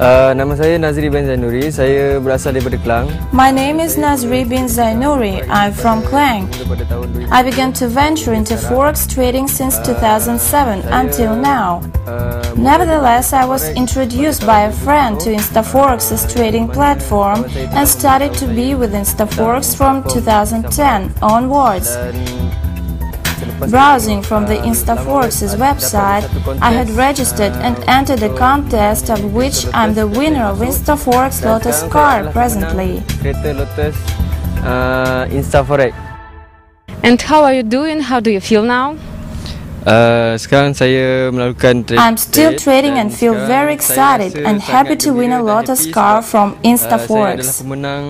Nama saya Nazri Bin Zainuri. Saya berasal daripada Klang. My name is Nazri Bin Zainuri. I'm from Klang. I began to venture into forex trading since 2007 until now. Nevertheless, I was introduced by a friend to InstaForex's trading platform and started to be with InstaForex from 2010 onwards. Browsing from the InstaForex's website, I had registered and entered a contest of which I'm the winner of InstaForex Lotus card presently. InstaForex. And how are you doing? How do you feel now? Sekarang saya melakukan trade. I'm still trading and feel very excited and happy to win a Lotus card from InstaForex. Saya adalah pemenang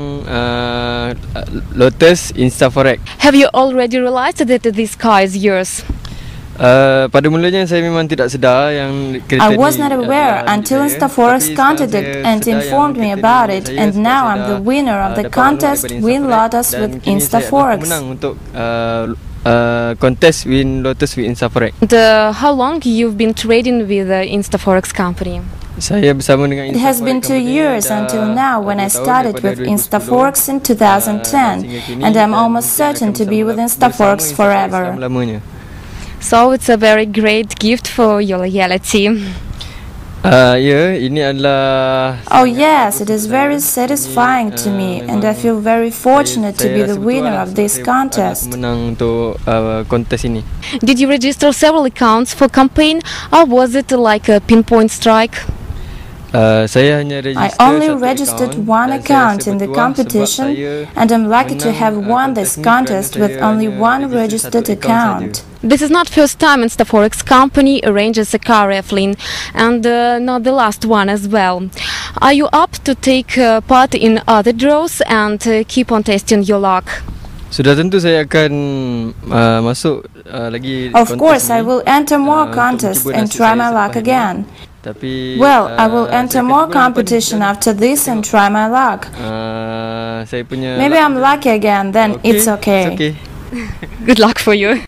Lotus InstaForex. Have you already realized that this car is yours? Pada mulanya saya memang tidak sedar yang I was not aware until InstaForex contacted and informed me about it, and now I'm the winner of the contest Win Lotus with InstaForex. Contest Win Lotus with InstaForex. How long you've been trading with the InstaForex company? Saya bersama dengan InstaForex. It has been 2 years until now when I started with InstaForex in 2010, and I'm almost certain to be with InstaForex forever. So it's a very great gift for your loyalty. Ini adalah. Oh yes, it is very satisfying to me, and I feel very fortunate to be the winner of this contest. Menang untuk kontes ini. Did you register several accounts for campaign, or was it like a pinpoint strike? I only registered one account in the competition, and I'm lucky to have won this contest with only one registered account. This is not first time InstaForex company arranges a car raffling, and not the last one as well. Are you up to take part in other draws and keep on testing your luck? Sudah tentu saya akan masuk lagi. Of course, I will enter more contests and try my luck again. Well, I will enter more competition after this and try my luck. Maybe I'm lucky again, then it's okay. Good luck for you.